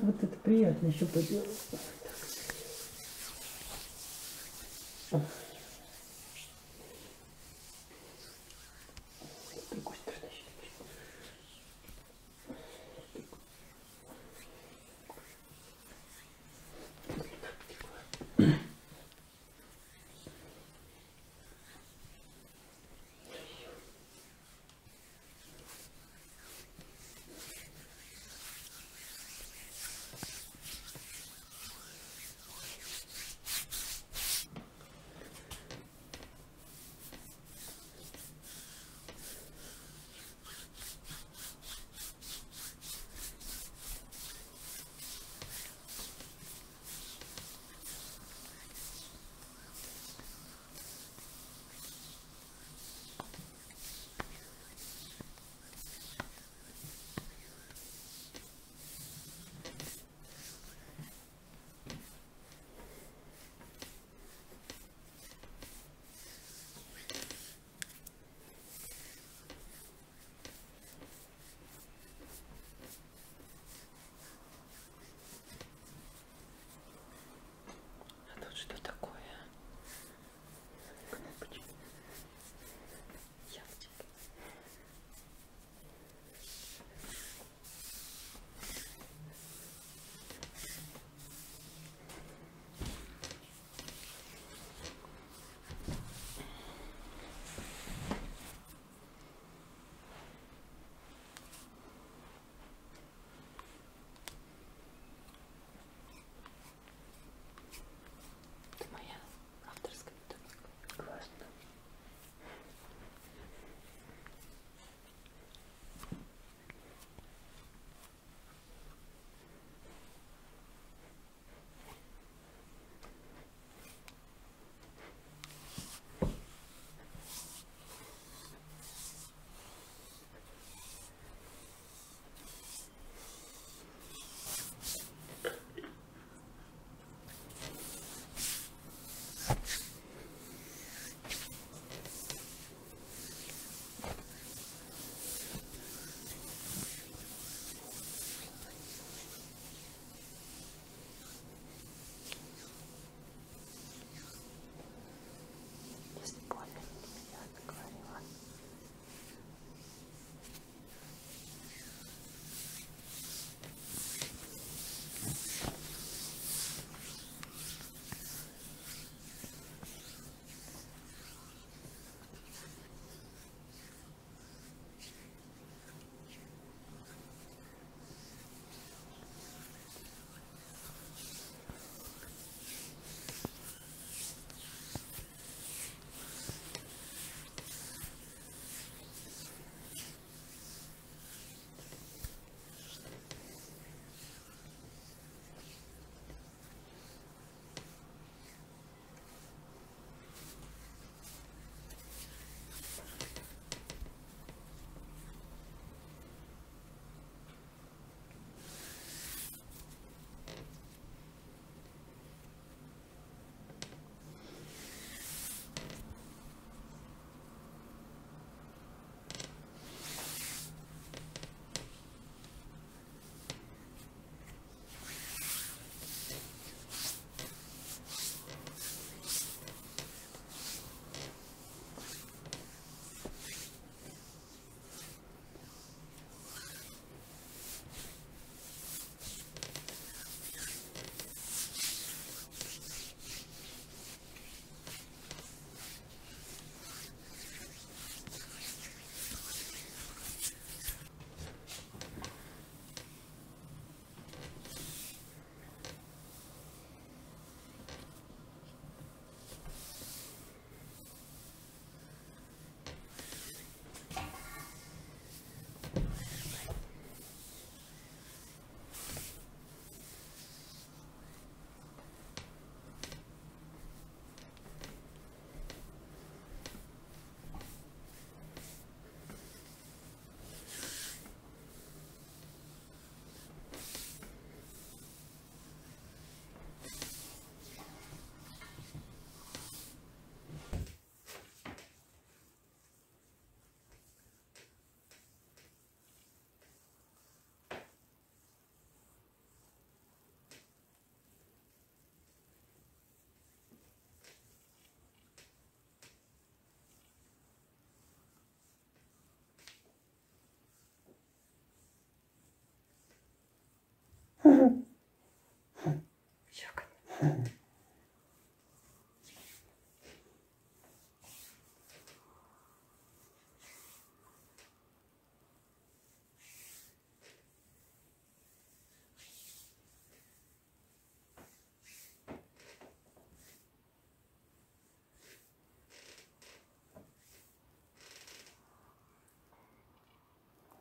Вот это приятно еще поделать.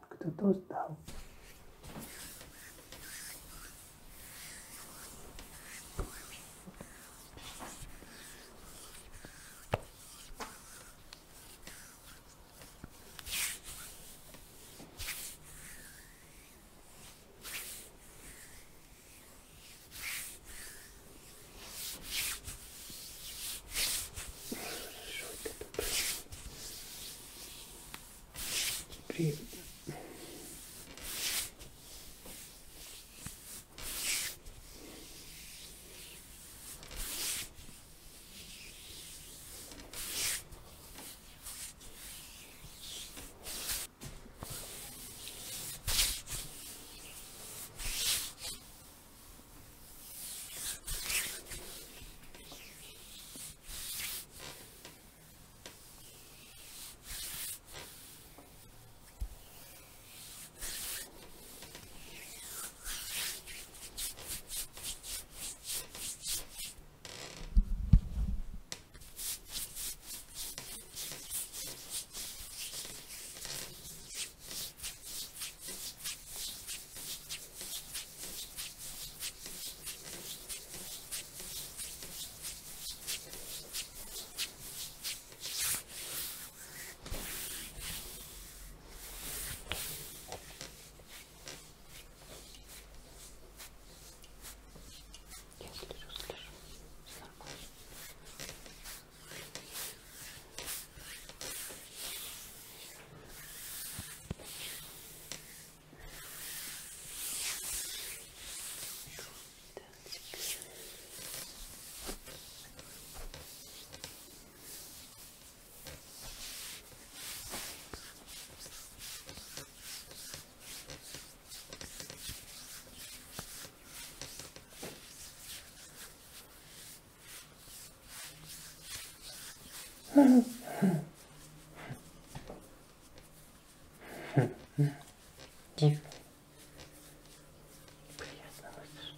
Кто-то сдал. Тихо. Приятно выслушать.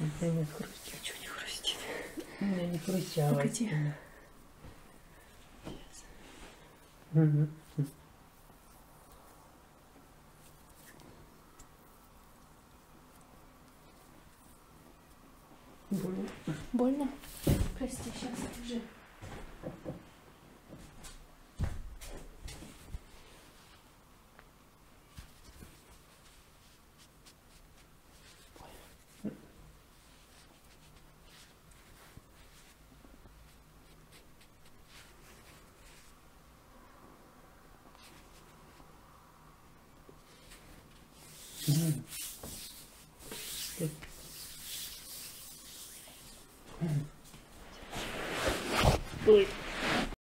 У меня нет хрустя. Чего не хрустит? У меня не хрустя. Погоди. Угу. Больно? Больно? Прости, сейчас, держи. Больно.